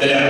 that